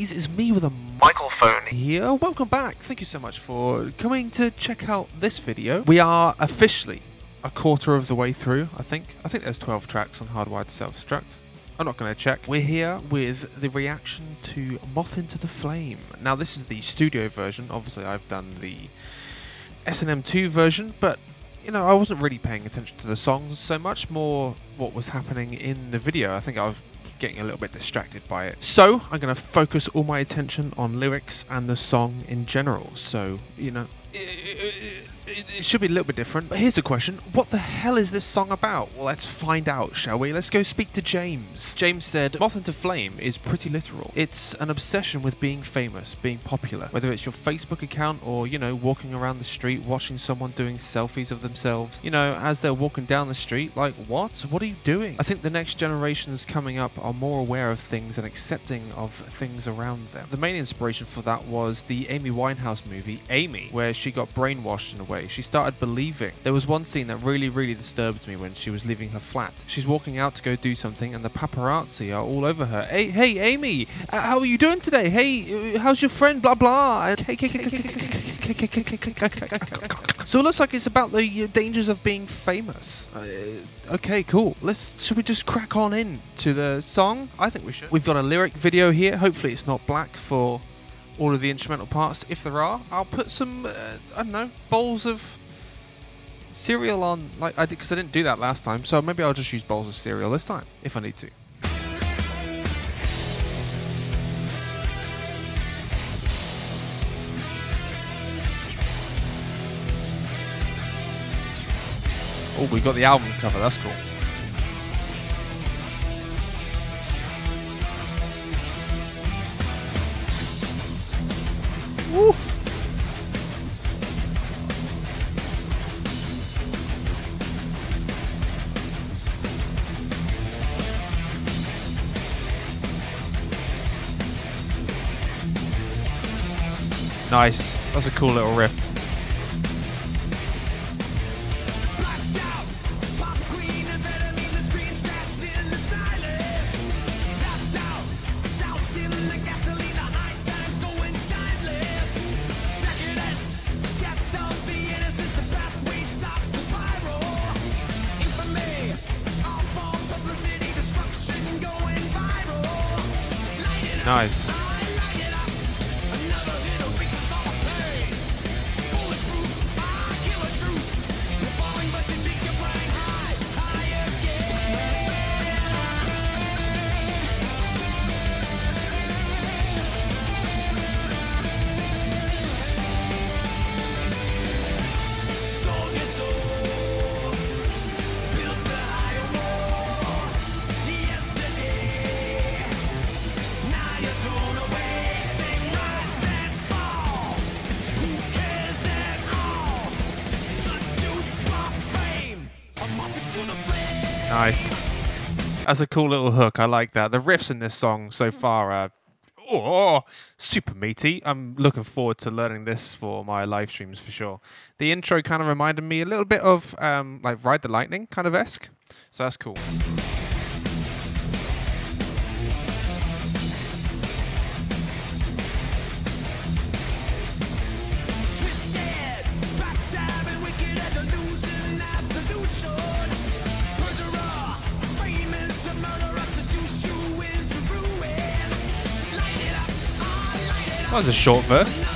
Please, it's me with a microphone here. Welcome back. Thank you so much for coming to check out this video. We are officially a quarter of the way through, I think. I think there's 12 tracks on Hardwired to Self-Destruct. I'm not going to check. We're here with the reaction to Moth Into the Flame. Now, this is the studio version. Obviously, I've done the SM2 version, but, you know, I wasn't really paying attention to the songs so much, more what was happening in the video. I think I was getting a little bit distracted by it. So, I'm going to focus all my attention on lyrics and the song in general. So, you know, it should be a little bit different, but here's the question. What the hell is this song about? Well, let's find out, shall we? Let's go speak to James. James said, Moth Into Flame is pretty literal. It's an obsession with being famous, being popular, whether it's your Facebook account or, you know, walking around the street, watching someone doing selfies of themselves, you know, as they're walking down the street, like, what are you doing? I think the next generations coming up are more aware of things and accepting of things around them. The main inspiration for that was the Amy Winehouse movie, Amy, where she got brainwashed in a way. She started believing. There was one scene that really disturbed me when she was leaving her flat. She's walking out to go do something and the paparazzi are all over her. Hey Amy, how are you doing today? Hey, how's your friend? Blah blah. So it looks like it's about the dangers of being famous. Okay, cool. Should we just crack on in to the song? I think we should. We've got a lyric video here. Hopefully it's not black for all of the instrumental parts. If there are, I'll put some, I don't know, bowls of cereal on, like I did, because I didn't do that last time, so maybe I'll just use bowls of cereal this time, if I need to. Oh, we got the album cover, that's cool. Woo. Nice. That's a cool little riff. Nice. Nice. That's a cool little hook. I like that. The riffs in this song so far are super meaty. I'm looking forward to learning this for my live streams for sure. The intro kind of reminded me a little bit of like Ride the Lightning kind of esque. So that's cool. That was a short verse.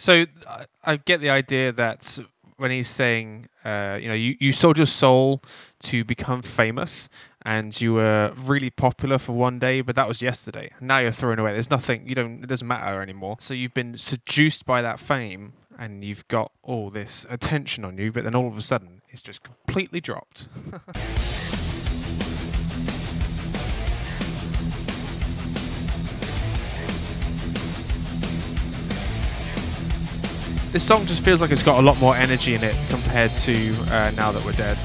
So I get the idea that when he's saying, you know, you sold your soul to become famous and you were really popular for one day, but that was yesterday. Now you're thrown away. There's nothing, it doesn't matter anymore. So you've been seduced by that fame and you've got all this attention on you, but then all of a sudden it's just completely dropped. This song just feels like it's got a lot more energy in it compared to Now That We're Dead.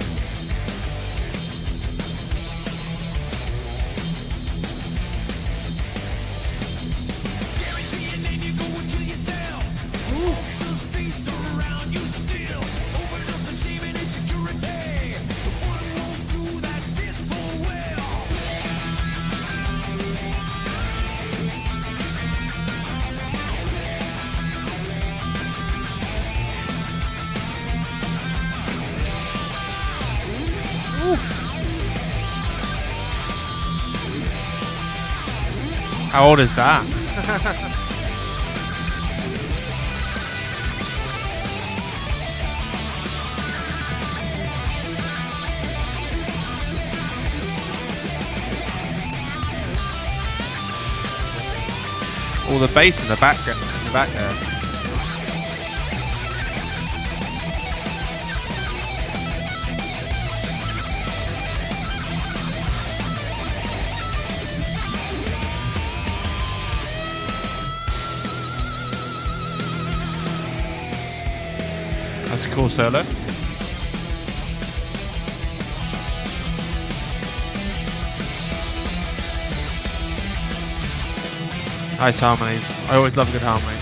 How old is that? All the bass in the back there. That's a cool solo. Nice harmonies. I always love a good harmony.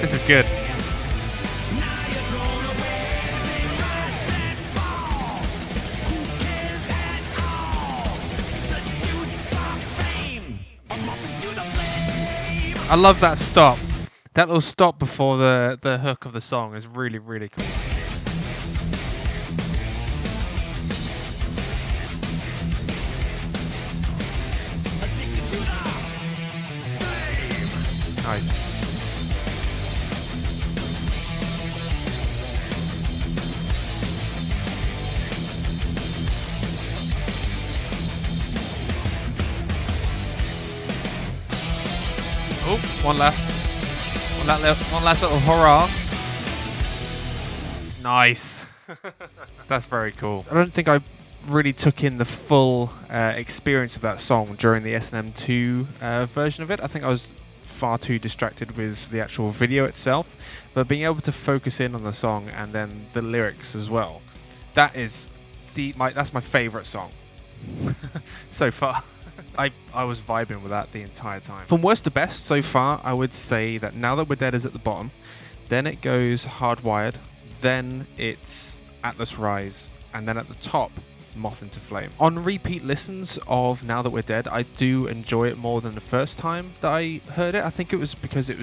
This is good. I love that stop. That little stop before the hook of the song is really, really cool. Nice. Oh, one last little hurrah. Nice. That's very cool. I don't think I really took in the full experience of that song during the SM2 version of it. I think I was far too distracted with the actual video itself, but being able to focus in on the song and then the lyrics as well, that is that's my favorite song so far. I was vibing with that the entire time. From worst to best so far, I would say that Now That We're Dead is at the bottom, then it goes Hardwired, then it's Atlas Rise, and then at the top, Moth Into Flame. On repeat listens of Now That We're Dead, I do enjoy it more than the first time that I heard it. I think it was because it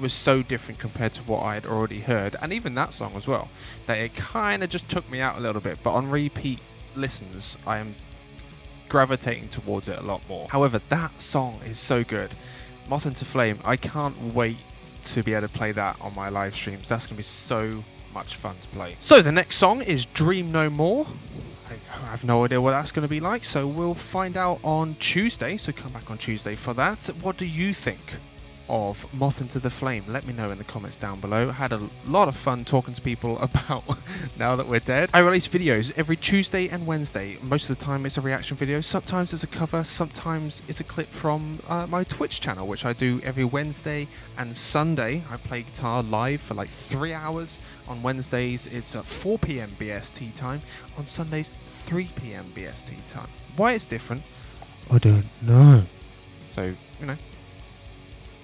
was so different compared to what I had already heard, and even that song as well, that it kind of just took me out a little bit. But on repeat listens, I am gravitating towards it a lot more. However, that song is so good. Moth Into Flame, I can't wait to be able to play that on my live streams. That's going to be so much fun to play. So the next song is Dream No More. I have no idea what that's going to be like, so we'll find out on Tuesday. So come back on Tuesday for that. What do you think of Moth Into the Flame? Let me know in the comments down below. I had a lot of fun talking to people about Now That We're Dead. I release videos every Tuesday and Wednesday. Most of the time it's a reaction video. Sometimes it's a cover, sometimes it's a clip from my Twitch channel, which I do every Wednesday and Sunday. I play guitar live for like 3 hours. On Wednesdays it's at 4 PM BST time. On Sundays 3 PM BST time. Why it's different, I don't know. So, you know,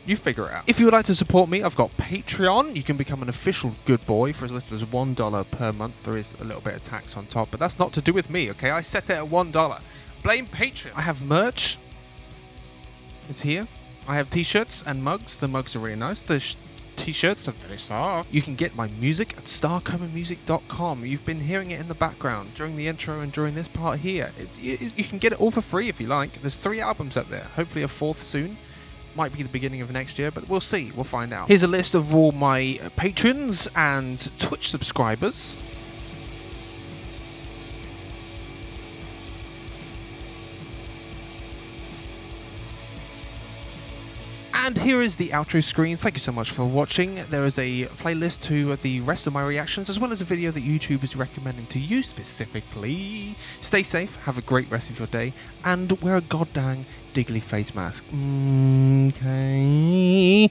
you figure it out. If you would like to support me, I've got Patreon. You can become an official good boy for as little as $1 per month. There is a little bit of tax on top, but that's not to do with me, okay? I set it at $1. Blame Patreon. I have merch. It's here. I have t-shirts and mugs. The mugs are really nice. The t-shirts are very soft. You can get my music at starcomamusic.com. You've been hearing it in the background during the intro and during this part here. You can get it all for free if you like. There's 3 albums up there. Hopefully a 4th soon. Might be the beginning of next year, but we'll see. We'll find out. Here's a list of all my patrons and Twitch subscribers. And here is the outro screen. Thank you so much for watching. There is a playlist to the rest of my reactions, as well as a video that YouTube is recommending to you specifically. Stay safe, have a great rest of your day, and wear a goddamn diggly face mask. Okay.